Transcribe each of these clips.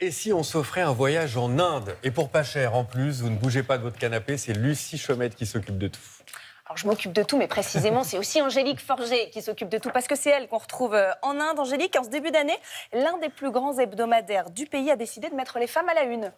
Et si on s'offrait un voyage en Inde? Et pour pas cher en plus, vous ne bougez pas de votre canapé, c'est Lucie Chomette qui s'occupe de tout. Alors je m'occupe de tout, mais précisément c'est aussi Angélique Forget qui s'occupe de tout, parce que c'est elle qu'on retrouve en Inde. Angélique, en ce début d'année, l'un des plus grands hebdomadaires du pays a décidé de mettre les femmes à la une.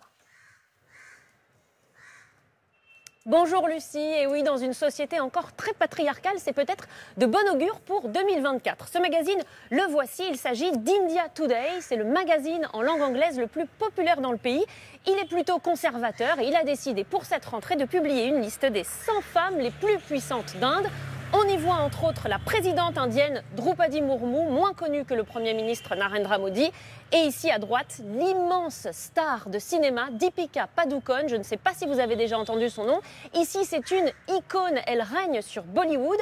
Bonjour Lucie, et oui, dans une société encore très patriarcale, c'est peut-être de bon augure pour 2024. Ce magazine, le voici, il s'agit d'India Today, c'est le magazine en langue anglaise le plus populaire dans le pays. Il est plutôt conservateur et il a décidé pour cette rentrée de publier une liste des 100 femmes les plus puissantes d'Inde. On y voit entre autres la présidente indienne Droupadi Murmu, moins connue que le Premier ministre Narendra Modi. Et ici à droite, l'immense star de cinéma, Deepika Padukone. Je ne sais pas si vous avez déjà entendu son nom. Ici, c'est une icône. Elle règne sur Bollywood.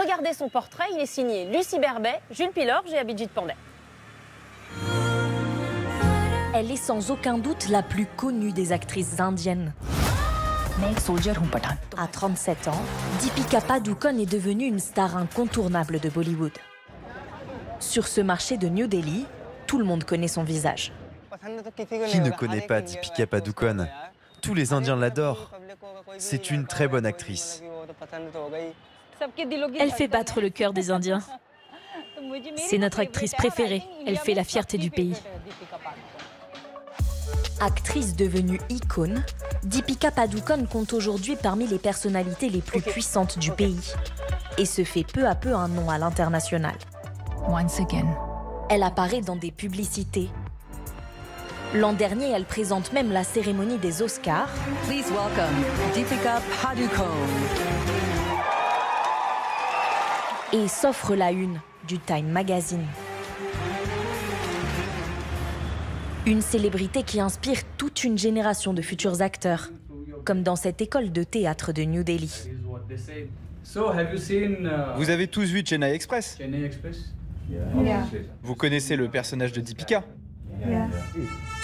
Regardez son portrait. Il est signé Lucie Berbet, Jules Pilorge et Abhijeet Pandey. Elle est sans aucun doute la plus connue des actrices indiennes. À 37 ans, Deepika Padukone est devenue une star incontournable de Bollywood. Sur ce marché de New Delhi, tout le monde connaît son visage. Qui ne connaît pas Deepika Padukone? Tous les Indiens l'adorent. C'est une très bonne actrice. Elle fait battre le cœur des Indiens. C'est notre actrice préférée. Elle fait la fierté du pays. Actrice devenue icône, Deepika Padukone compte aujourd'hui parmi les personnalités les plus puissantes du pays et se fait peu à peu un nom à l'international. Elle apparaît dans des publicités. L'an dernier, elle présente même la cérémonie des Oscars. Please welcome Deepika Padukone. Et s'offre la une du Time Magazine. Une célébrité qui inspire toute une génération de futurs acteurs, comme dans cette école de théâtre de New Delhi. Vous avez tous vu Chennai Express? Vous connaissez le personnage de Deepika?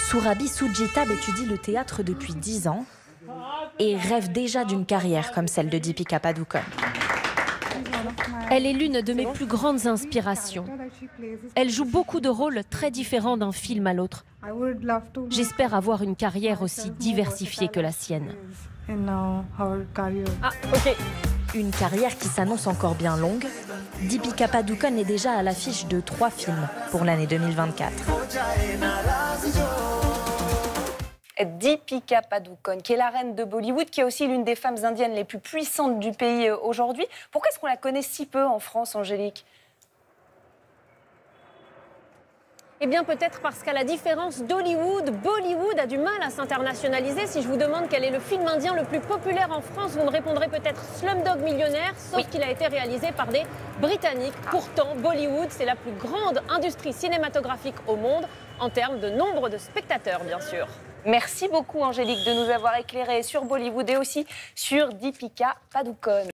Surabhi Sujithab étudie le théâtre depuis 10 ans et rêve déjà d'une carrière comme celle de Deepika Padukone. Elle est l'une de mes plus grandes inspirations. Elle joue beaucoup de rôles très différents d'un film à l'autre. J'espère avoir une carrière aussi diversifiée que la sienne. Une carrière qui s'annonce encore bien longue. Deepika Padukone est déjà à l'affiche de 3 films pour l'année 2024. Deepika Padukone, qui est la reine de Bollywood, qui est aussi l'une des femmes indiennes les plus puissantes du pays aujourd'hui. Pourquoi est-ce qu'on la connaît si peu en France, Angélique? Eh bien, peut-être parce qu'à la différence d'Hollywood, Bollywood a du mal à s'internationaliser. Si je vous demande quel est le film indien le plus populaire en France, vous me répondrez peut-être Slumdog Millionaire, sauf qu'il a été réalisé par des Britanniques. Pourtant, Bollywood, c'est la plus grande industrie cinématographique au monde, en termes de nombre de spectateurs, bien sûr. Merci beaucoup, Angélique, de nous avoir éclairés sur Bollywood et aussi sur Deepika Padukone.